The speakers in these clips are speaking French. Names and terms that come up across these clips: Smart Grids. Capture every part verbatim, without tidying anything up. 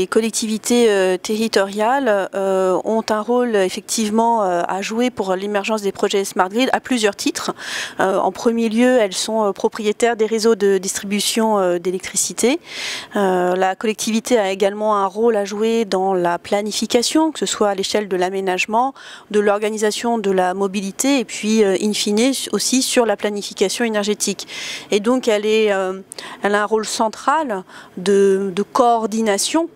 les collectivités euh, territoriales euh, ont un rôle effectivement euh, à jouer pour l'émergence des projets Smart Grid à plusieurs titres. Euh, en premier lieu, elles sont euh, propriétaires des réseaux de distribution euh, d'électricité. Euh, la collectivité a également un rôle à jouer dans la planification, que ce soit à l'échelle de l'aménagement, de l'organisation de la mobilité et puis euh, in fine aussi sur la planification énergétique. Et donc elle, est, euh, elle a un rôle central de, de coordination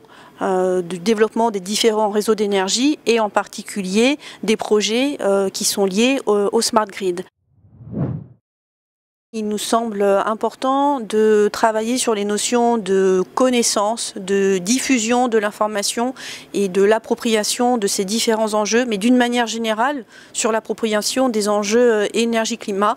euh, du développement des différents réseaux d'énergie et en particulier des projets euh, qui sont liés au, au Smart Grid. Il nous semble important de travailler sur les notions de connaissance, de diffusion de l'information et de l'appropriation de ces différents enjeux, mais d'une manière générale sur l'appropriation des enjeux énergie-climat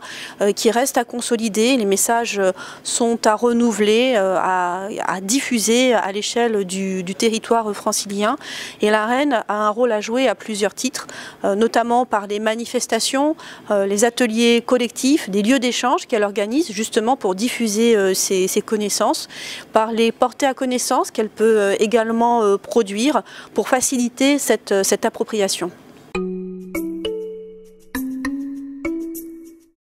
qui restent à consolider. Les messages sont à renouveler, à, à diffuser à l'échelle du, du territoire francilien. Et l'A R E N a un rôle à jouer à plusieurs titres, notamment par les manifestations, les ateliers collectifs, des lieux d'échange qu'elle organise justement pour diffuser euh, ses, ses connaissances, par les porter à connaissance qu'elle peut euh, également euh, produire pour faciliter cette, euh, cette appropriation.